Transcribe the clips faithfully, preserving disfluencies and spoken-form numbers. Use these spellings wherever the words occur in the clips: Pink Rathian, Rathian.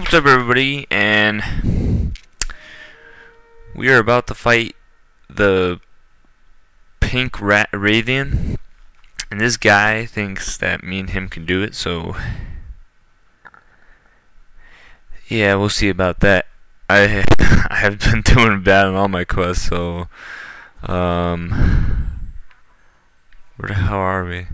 What's up, everybody? And we are about to fight the Pink Rathian, and this guy thinks that me and him can do it. So yeah, we'll see about that. I I have been doing bad on all my quests, so um, where the hell are we?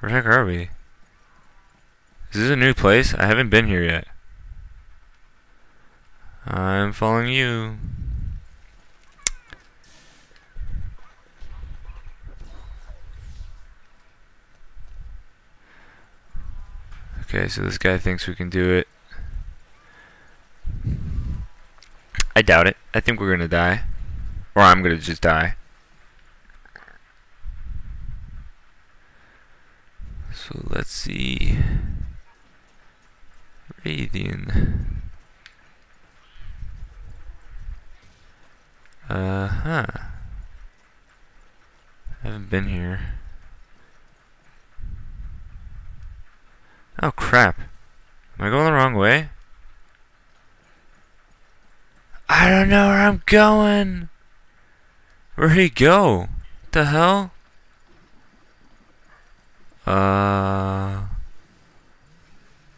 Where the heck are we? Is this a new place? I haven't been here yet. I'm following you. Okay, so this guy thinks we can do it. I doubt it. I think we're gonna die. Or I'm gonna just die. So let's see. Rathian. Uh huh. I haven't been here. Oh crap. Am I going the wrong way? I don't know where I'm going. Where'd he go? What the hell? Uh,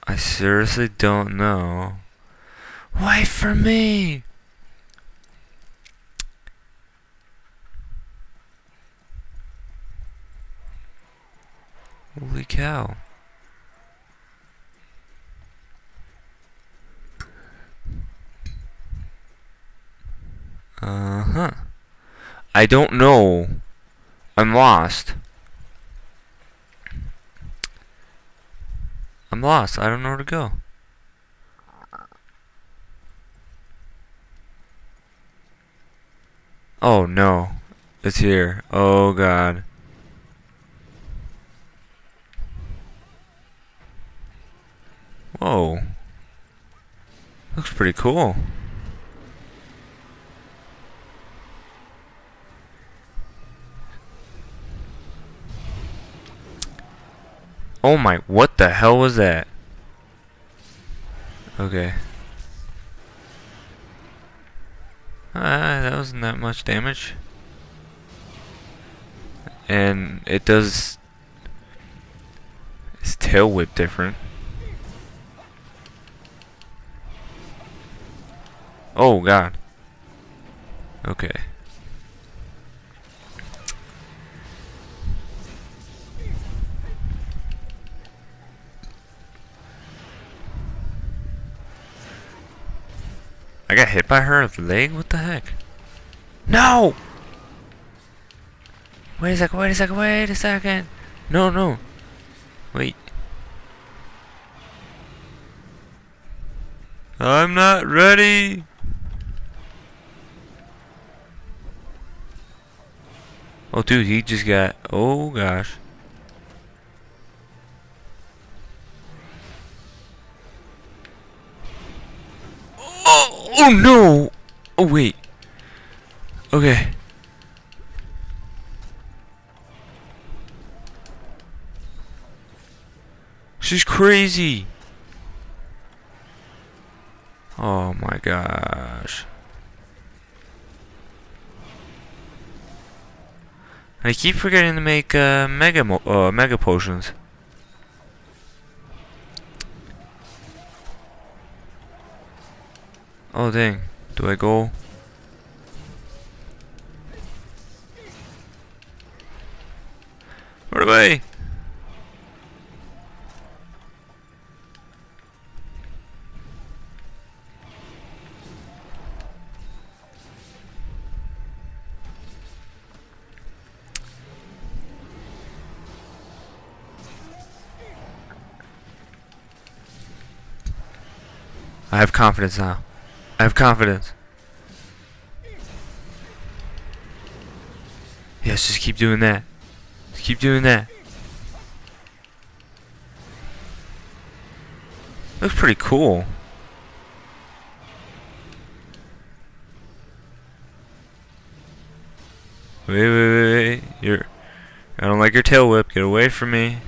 I seriously don't know. Wait for me! Holy cow. Uh-huh. I don't know. I'm lost. I'm lost. I don't know where to go. Oh no. It's here. Oh god. Whoa. Looks pretty cool. Oh my, what the hell was that? Okay. Ah, that wasn't that much damage. And it does... It's tail whip different. Oh god. Okay. I got hit by her leg? What the heck? No! Wait a second, wait a second, wait a second! No, no! Wait. I'm not ready! Oh dude, he just got... Oh gosh. Oh no! Oh wait. Okay. She's crazy. Oh my gosh. I keep forgetting to make uh, mega mo uh, mega potions. Oh dang, do I go? Run away! I have confidence now. I have confidence. Yes, just keep doing that. Just keep doing that. Looks pretty cool. Wait, wait, wait, wait. You're, I don't like your tail whip. Get away from me.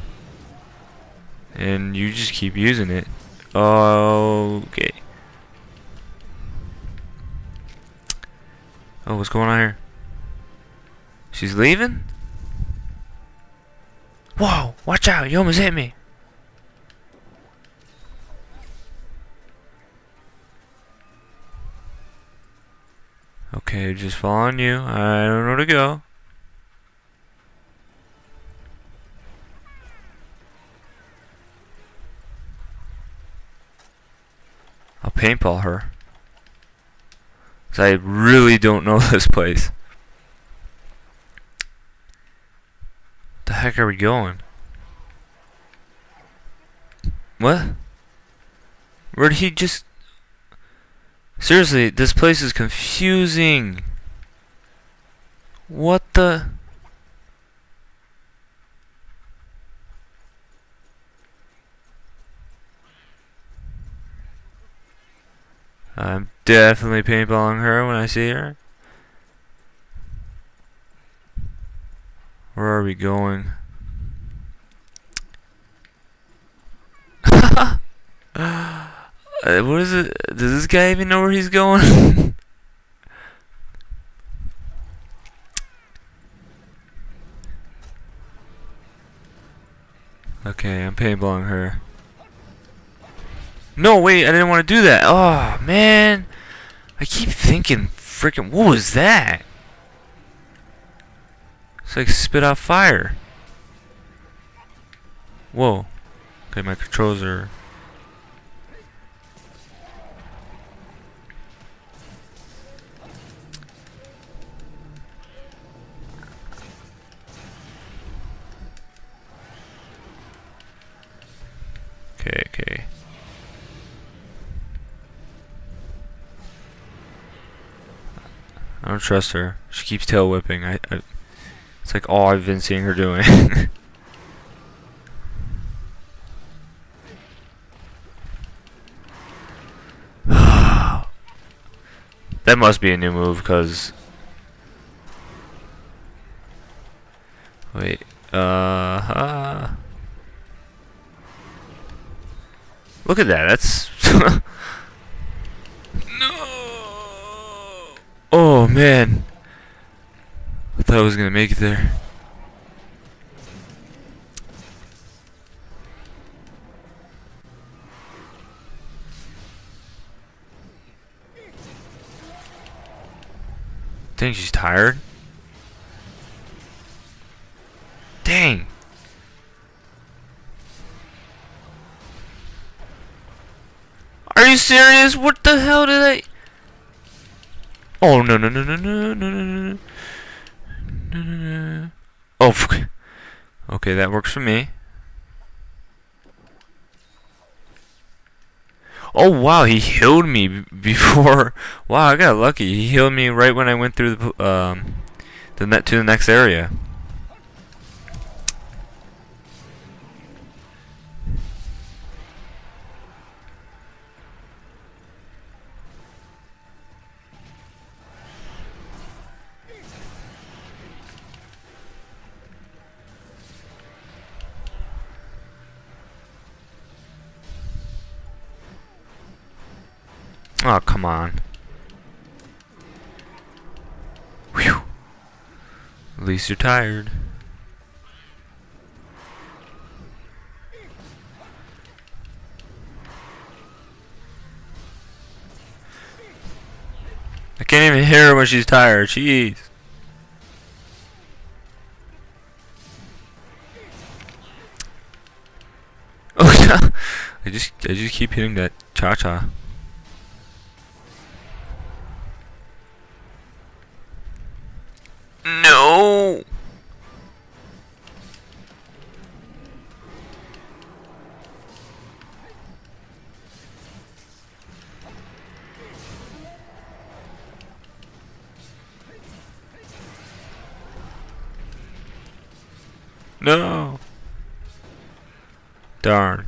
And you just keep using it. Okay. Oh, what's going on here? She's leaving? Whoa, watch out. You almost hit me. Okay, just following you. I don't know where to go. I'll paintball her. Because I really don't know this place. The heck are we going? What? Where'd he just... Seriously, this place is confusing. What the... I'm definitely paintballing her when I see her. Where are we going? Uh, what is it? Does this guy even know where he's going? Okay, I'm paintballing her. No, wait, I didn't want to do that. Oh, man. I keep thinking, freaking, what was that? It's like spit out fire. Whoa. Okay, my controls are... Okay, okay. I don't trust her. She keeps tail whipping. I, I it's like all I've been seeing her doing. That must be a new move, cause wait, uh huh. Look at that, that's... No! Oh, man. I thought I was going to make it there. Dang, she's tired. Dang. Are you serious? What the hell did I? Oh no no no no no no no no no! Oh, fuck. Okay, that works for me. Oh wow, he healed me before. Wow, I got lucky. He healed me right when I went through the um, the net to the next area. Oh, come on. Whew. At least you're tired. I can't even hear her when she's tired. Jeez. Oh, I just I just keep hitting that cha-cha. No. No. Darn.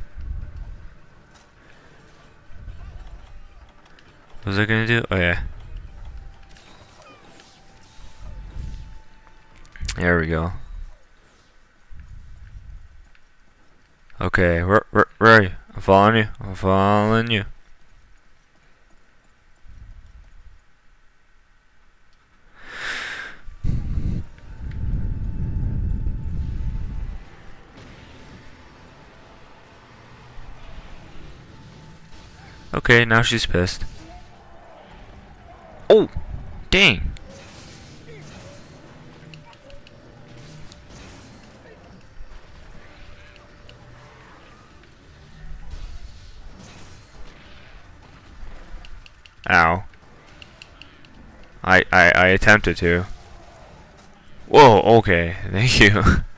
What was I gonna do? Oh yeah. There we go. Okay, where, where, where are you? I'm following you. I'm following you. Okay, now she's pissed. Oh, dang. Ow. I I I attempted to. Whoa, okay. Thank you.